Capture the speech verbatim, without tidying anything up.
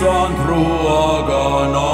San Ruagan.